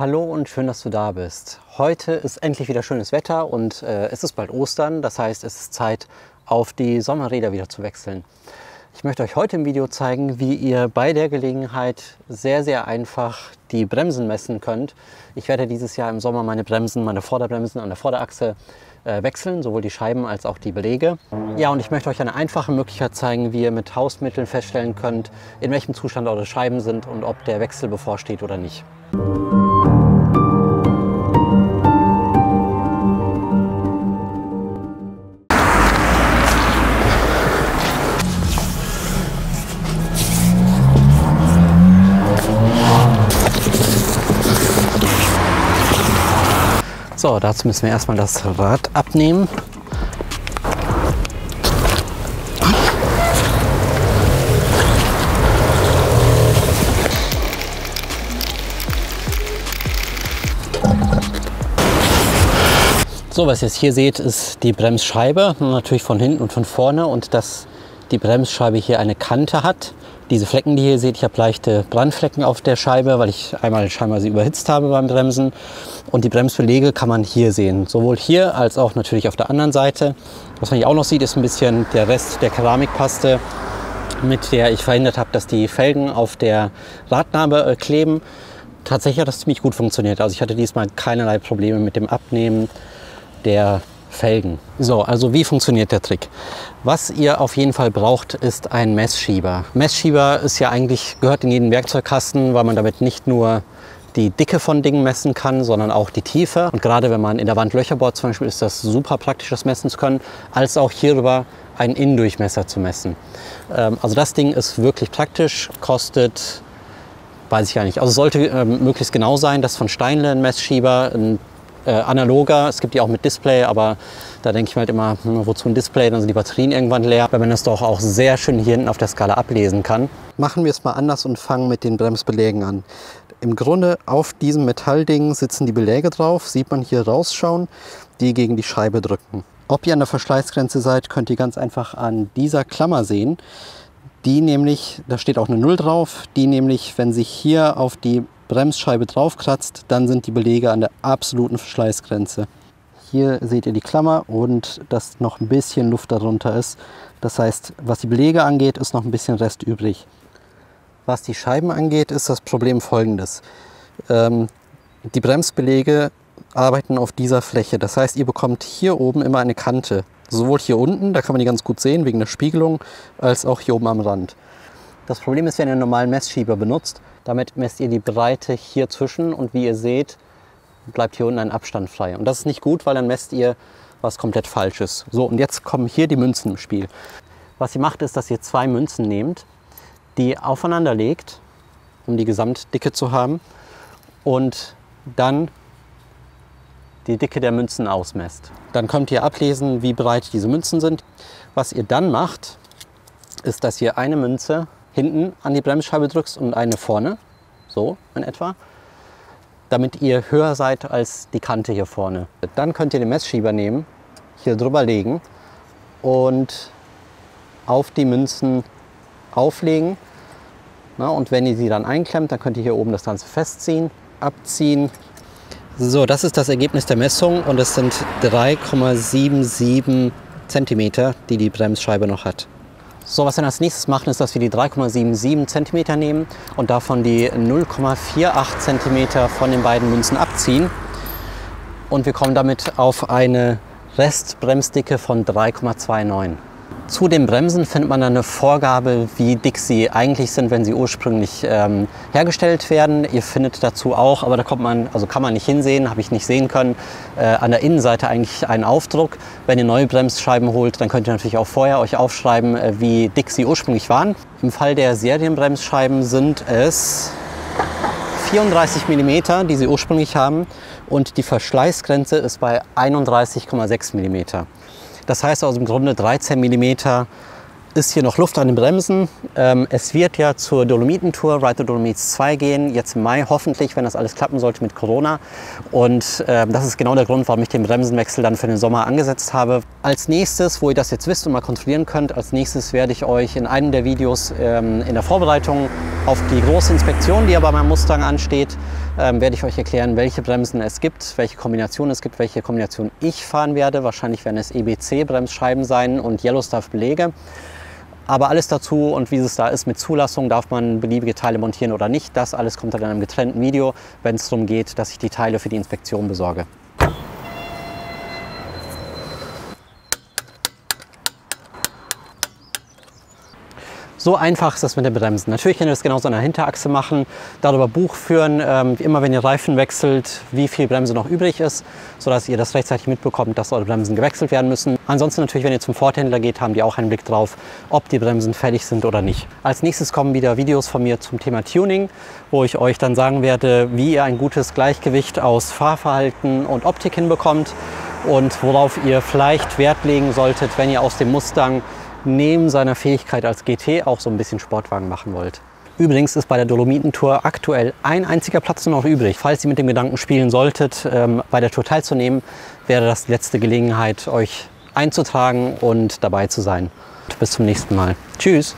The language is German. Hallo und schön, dass du da bist. Heute ist endlich wieder schönes Wetter und es ist bald Ostern, das heißt, es ist Zeit, auf die Sommerräder wieder zu wechseln. Ich möchte euch heute im Video zeigen, wie ihr bei der Gelegenheit sehr, sehr einfach die Bremsen messen könnt. Ich werde dieses Jahr im Sommer meine Vorderbremsen an der Vorderachse wechseln, sowohl die Scheiben als auch die Beläge. Ja, und ich möchte euch eine einfache Möglichkeit zeigen, wie ihr mit Hausmitteln feststellen könnt, in welchem Zustand eure Scheiben sind und ob der Wechsel bevorsteht oder nicht. So, dazu müssen wir erstmal das Rad abnehmen. So, was ihr jetzt hier seht, ist die Bremsscheibe, natürlich von hinten und von vorne, und dass die Bremsscheibe hier eine Kante hat. Diese Flecken, die ihr hier seht, ich habe leichte Brandflecken auf der Scheibe, weil ich einmal scheinbar sie überhitzt habe beim Bremsen. Und die Bremsbeläge kann man hier sehen, sowohl hier als auch natürlich auf der anderen Seite. Was man hier auch noch sieht, ist ein bisschen der Rest der Keramikpaste, mit der ich verhindert habe, dass die Felgen auf der Radnabe kleben. Tatsächlich hat das ziemlich gut funktioniert, also ich hatte diesmal keinerlei Probleme mit dem Abnehmen der Felgen. So, also wie funktioniert der Trick? Was ihr auf jeden Fall braucht, ist ein Messschieber. Messschieber ist ja eigentlich, gehört in jeden Werkzeugkasten, weil man damit nicht nur die Dicke von Dingen messen kann, sondern auch die Tiefe. Und gerade wenn man in der Wand Löcher bohrt zum Beispiel, ist das super praktisch, das messen zu können, als auch hierüber einen Innendurchmesser zu messen. Also das Ding ist wirklich praktisch, kostet, weiß ich gar nicht, also sollte möglichst genau sein, das von Steinle, ein Messschieber, ein analoger, es gibt die auch mit Display, aber da denke ich halt immer, wozu ein Display, dann sind die Batterien irgendwann leer, weil man das doch auch sehr schön hier hinten auf der Skala ablesen kann. Machen wir es mal anders und fangen mit den Bremsbelägen an. Im Grunde auf diesem Metallding sitzen die Beläge drauf, sieht man hier rausschauen, die gegen die Scheibe drücken. Ob ihr an der Verschleißgrenze seid, könnt ihr ganz einfach an dieser Klammer sehen, die nämlich, da steht auch eine 0 drauf, die nämlich, wenn sich hier auf die Bremsscheibe draufkratzt, dann sind die Beläge an der absoluten Verschleißgrenze. Hier seht ihr die Klammer und dass noch ein bisschen Luft darunter ist. Das heißt, was die Beläge angeht, ist noch ein bisschen Rest übrig. Was die Scheiben angeht, ist das Problem folgendes. Die Bremsbeläge arbeiten auf dieser Fläche. Das heißt, ihr bekommt hier oben immer eine Kante. Sowohl hier unten, da kann man die ganz gut sehen, wegen der Spiegelung, als auch hier oben am Rand. Das Problem ist, wenn ihr einen normalen Messschieber benutzt, damit messt ihr die Breite hier zwischen und wie ihr seht, bleibt hier unten ein Abstand frei. Und das ist nicht gut, weil dann messt ihr was komplett Falsches. So, und jetzt kommen hier die Münzen im Spiel. Was ihr macht, ist, dass ihr zwei Münzen nehmt, die aufeinander legt, um die Gesamtdicke zu haben, und dann die Dicke der Münzen ausmesst. Dann könnt ihr ablesen, wie breit diese Münzen sind. Was ihr dann macht, ist, dass ihr eine Münze hinten an die Bremsscheibe drückst und eine vorne, so in etwa, damit ihr höher seid als die Kante hier vorne. Dann könnt ihr den Messschieber nehmen, hier drüber legen und auf die Münzen auflegen. Na, und wenn ihr sie dann einklemmt, dann könnt ihr hier oben das Ganze festziehen, abziehen. So, das ist das Ergebnis der Messung und es sind 3,77 cm, die die Bremsscheibe noch hat. So, was wir als nächstes machen, ist, dass wir die 3,77 cm nehmen und davon die 0,48 cm von den beiden Münzen abziehen. Und wir kommen damit auf eine Restbremsdicke von 3,29. Zu den Bremsen findet man dann eine Vorgabe, wie dick sie eigentlich sind, wenn sie ursprünglich hergestellt werden. Ihr findet dazu auch, aber da kommt man, also kann man nicht hinsehen, habe ich nicht sehen können, an der Innenseite eigentlich einen Aufdruck. Wenn ihr neue Bremsscheiben holt, dann könnt ihr natürlich auch vorher euch aufschreiben, wie dick sie ursprünglich waren. Im Fall der Serienbremsscheiben sind es 34 mm, die sie ursprünglich haben, und die Verschleißgrenze ist bei 31,6 mm. Das heißt also im Grunde 13 mm ist hier noch Luft an den Bremsen. Es wird ja zur Dolomiten-Tour, Ride the Dolomites 2 gehen, jetzt im Mai hoffentlich, wenn das alles klappen sollte mit Corona. Und das ist genau der Grund, warum ich den Bremsenwechsel dann für den Sommer angesetzt habe. Als nächstes, wo ihr das jetzt wisst und mal kontrollieren könnt, als nächstes werde ich euch in einem der Videos in der Vorbereitung auf die große Inspektion, die ja bei meinem Mustang ansteht, werde ich euch erklären, welche Bremsen es gibt, welche Kombinationen es gibt, welche Kombination ich fahren werde. Wahrscheinlich werden es EBC-Bremsscheiben sein und Yellowstuff-Belege. Aber alles dazu und wie es da ist mit Zulassung, darf man beliebige Teile montieren oder nicht. Das alles kommt dann in einem getrennten Video, wenn es darum geht, dass ich die Teile für die Inspektion besorge. So einfach ist das mit den Bremsen. Natürlich könnt ihr das genauso an der Hinterachse machen, darüber Buch führen, immer wenn ihr Reifen wechselt, wie viel Bremse noch übrig ist, sodass ihr das rechtzeitig mitbekommt, dass eure Bremsen gewechselt werden müssen. Ansonsten natürlich, wenn ihr zum Ford-Händler geht, haben die auch einen Blick drauf, ob die Bremsen fertig sind oder nicht. Als nächstes kommen wieder Videos von mir zum Thema Tuning, wo ich euch dann sagen werde, wie ihr ein gutes Gleichgewicht aus Fahrverhalten und Optik hinbekommt und worauf ihr vielleicht Wert legen solltet, wenn ihr aus dem Mustang neben seiner Fähigkeit als GT auch so ein bisschen Sportwagen machen wollt. Übrigens ist bei der Dolomiten-Tour aktuell ein einziger Platz nur noch übrig. Falls ihr mit dem Gedanken spielen solltet, bei der Tour teilzunehmen, wäre das die letzte Gelegenheit, euch einzutragen und dabei zu sein. Bis zum nächsten Mal. Tschüss!